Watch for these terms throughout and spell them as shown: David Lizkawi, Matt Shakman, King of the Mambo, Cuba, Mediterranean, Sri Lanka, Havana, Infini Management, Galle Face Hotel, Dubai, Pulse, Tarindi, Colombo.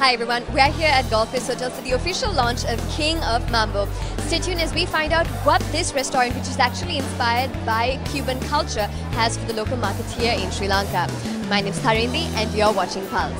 Hi everyone, we are here at Galle Face Hotel for the official launch of King of Mambo. Stay tuned as we find out what this restaurant, which is actually inspired by Cuban culture, has for the local market here in Sri Lanka. My name's Tarindi and you're watching Pulse.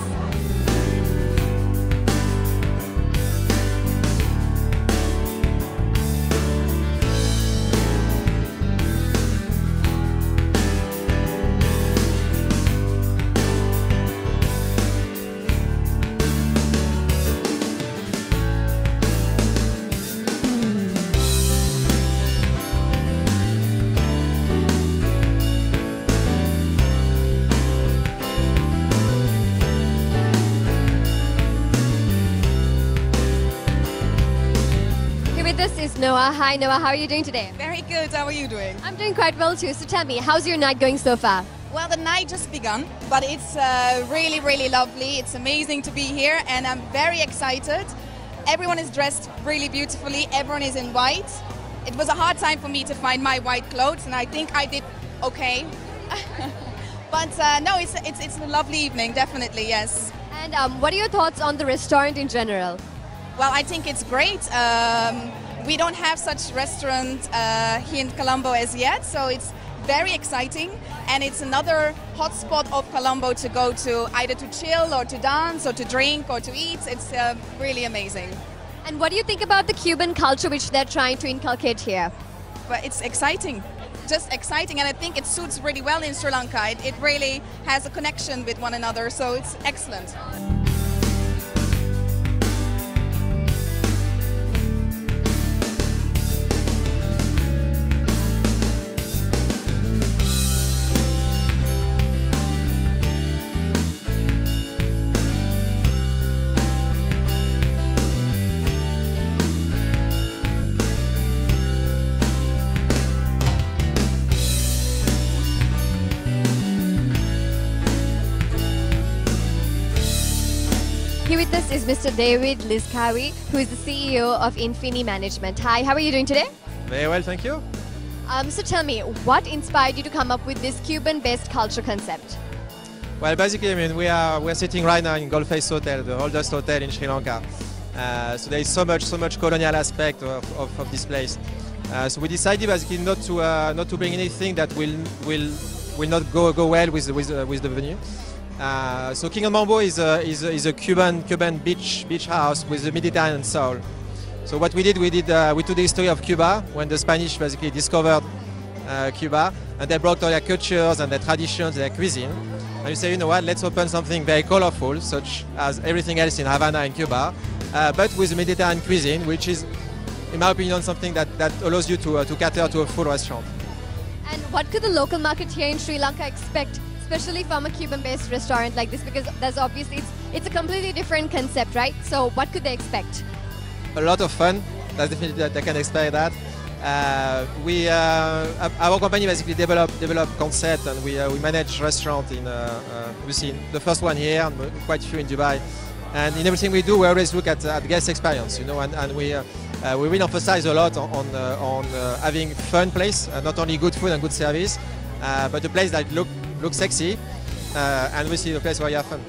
This is Noah. Hi Noah, how are you doing today? Very good, how are you doing? I'm doing quite well too. So tell me, how's your night going so far? Well, the night just begun, but it's really lovely. It's amazing to be here and I'm very excited. Everyone is dressed really beautifully, everyone is in white. It was a hard time for me to find my white clothes and I think I did okay. But no, it's a lovely evening, definitely, yes. And what are your thoughts on the restaurant in general? Well, I think it's great. We don't have such restaurant here in Colombo as yet, so it's very exciting and it's another hotspot of Colombo to go to, either to chill or to dance or to drink or to eat. It's really amazing. And what do you think about the Cuban culture which they're trying to inculcate here? Well, it's exciting, just exciting, and I think it suits really well in Sri Lanka. It really has a connection with one another, so it's excellent. Here with us is Mr. David Lizkawi, who is the CEO of Infini Management. Hi, how are you doing today? Very well, thank you. So tell me, what inspired you to come up with this Cuban-based culture concept? Well, basically, I mean, we're sitting right now in Galle Face Hotel, the oldest hotel in Sri Lanka. So there is so much colonial aspect of this place. So we decided basically not to bring anything that will not go well with the venue. So King of Mambo is a Cuban beach house with a Mediterranean soul. So what we took the history of Cuba when the Spanish basically discovered Cuba, and they brought all their cultures and their traditions, their cuisine. And you say, you know what? Let's open something very colorful, such as everything else in Havana and Cuba, but with Mediterranean cuisine, which is, in my opinion, something that allows you to cater to a full restaurant. And what could the local market here in Sri Lanka expect? Especially from a Cuban-based restaurant like this, because there's obviously it's a completely different concept, right? So what could they expect? A lot of fun. That's definitely that they can expect that. Our company basically develop concept, and we manage restaurant in we see the first one here, and quite a few in Dubai. And in everything we do, we always look at guest experience, you know, and we really emphasize a lot on having fun place, not only good food and good service, but a place that looks sexy, and we see the place where you have fun.